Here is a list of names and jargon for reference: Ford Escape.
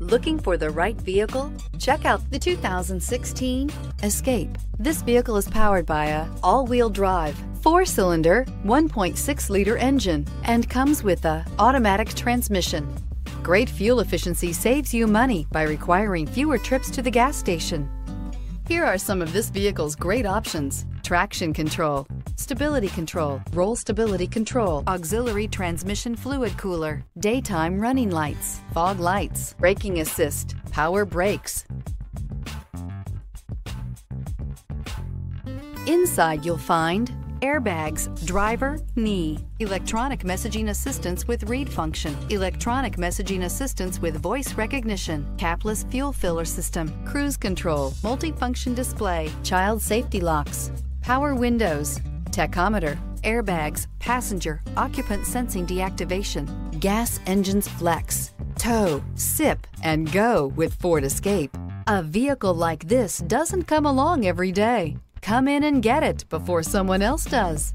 Looking for the right vehicle? Check out the 2016 Escape. This vehicle is powered by an all-wheel drive, 4-cylinder, 1.6-liter engine, and comes with an automatic transmission. Great fuel efficiency saves you money by requiring fewer trips to the gas station. Here are some of this vehicle's great options: traction control, stability control, roll stability control, auxiliary transmission fluid cooler, daytime running lights, fog lights, braking assist, power brakes. Inside you'll find airbags, driver, knee, electronic messaging assistance with read function, electronic messaging assistance with voice recognition, capless fuel filler system, cruise control, multifunction display, child safety locks, power windows, tachometer, airbags, passenger, occupant sensing deactivation, gas engines flex, tow, sip, and go with Ford Escape. A vehicle like this doesn't come along every day. Come in and get it before someone else does.